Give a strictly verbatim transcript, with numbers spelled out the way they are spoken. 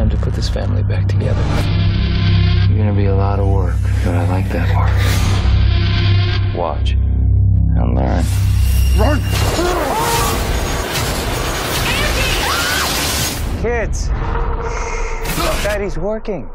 time to put this family back together. You're gonna be a lot of work, but I like that work. Watch and learn. Run! Kids! Daddy's working.